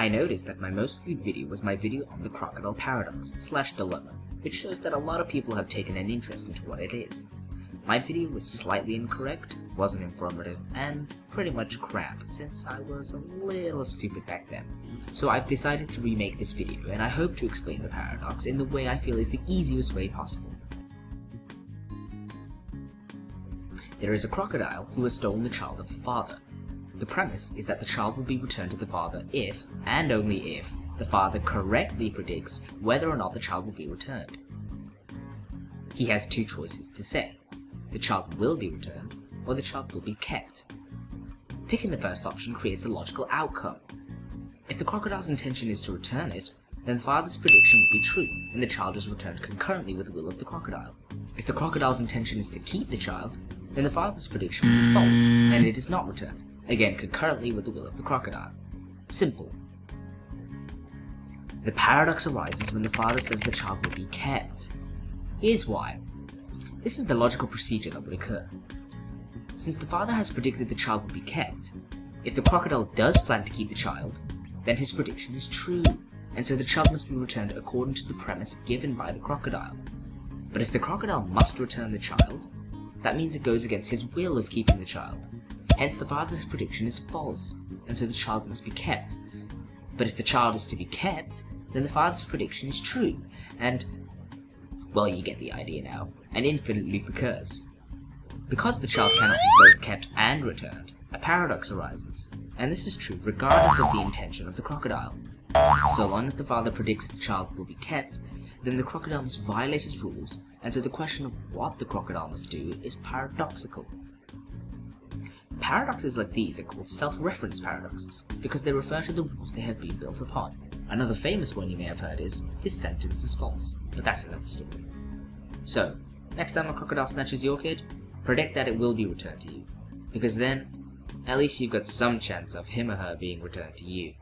I noticed that my most viewed video was my video on the crocodile paradox / dilemma, which shows that a lot of people have taken an interest into what it is. My video was slightly incorrect, wasn't informative, and pretty much crap, since I was a little stupid back then. So I've decided to remake this video, and I hope to explain the paradox in the way I feel is the easiest way possible. There is a crocodile who has stolen the child of the father. The premise is that the child will be returned to the father if, and only if, the father correctly predicts whether or not the child will be returned. He has two choices to say: the child will be returned, or the child will be kept. Picking the first option creates a logical outcome. If the crocodile's intention is to return it, then the father's prediction will be true, and the child is returned concurrently with the will of the crocodile. If the crocodile's intention is to keep the child, then the father's prediction will be false, and it is not returned, again concurrently with the will of the crocodile. Simple. The paradox arises when the father says the child will be kept. Here's why. This is the logical procedure that would occur. Since the father has predicted the child will be kept, if the crocodile does plan to keep the child, then his prediction is true, and so the child must be returned according to the premise given by the crocodile. But if the crocodile must return the child, that means it goes against his will of keeping the child. Hence, the father's prediction is false, and so the child must be kept. But if the child is to be kept, then the father's prediction is true, and, well, you get the idea now. An infinite loop occurs. Because the child cannot be both kept and returned, a paradox arises, and this is true regardless of the intention of the crocodile. So long as the father predicts the child will be kept, then the crocodile must violate his rules, and so the question of what the crocodile must do is paradoxical. Paradoxes like these are called self-reference paradoxes, because they refer to the rules they have been built upon. Another famous one you may have heard is, "This sentence is false," but that's another story. So, next time a crocodile snatches your kid, predict that it will be returned to you, because then, at least you've got some chance of him or her being returned to you.